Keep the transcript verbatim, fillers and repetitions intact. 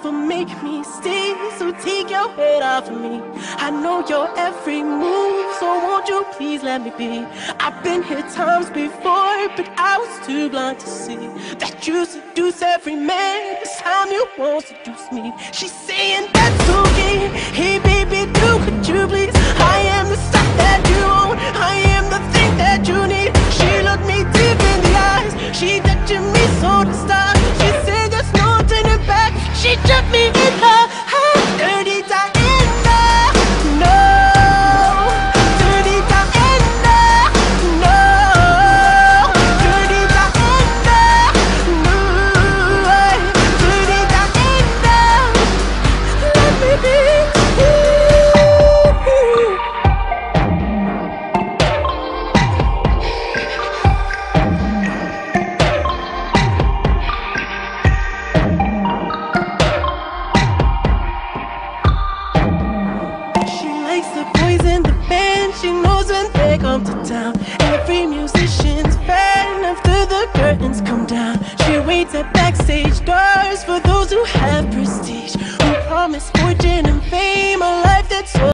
off and make me stay, so take your head off of me. I know your every move, so won't you please let me be. I've been here times before, but I was too blind to see that you seduce every man. This time you won't seduce me. She's saying that's okay. Hey baby, do could you please? I am the stuff that you own, I am the thing that you need. She looked me deep in the eyes, she touched me so to stop. She said there's no turning back, she jumped me in her heart. Dirty Diana, no. Dirty Diana, no. Dirty Diana, no. Dirty Diana, let me be. She knows when they come to town. Every musician's fan after the curtains come down. She waits at backstage doors for those who have prestige, who promise fortune and fame, a life that's so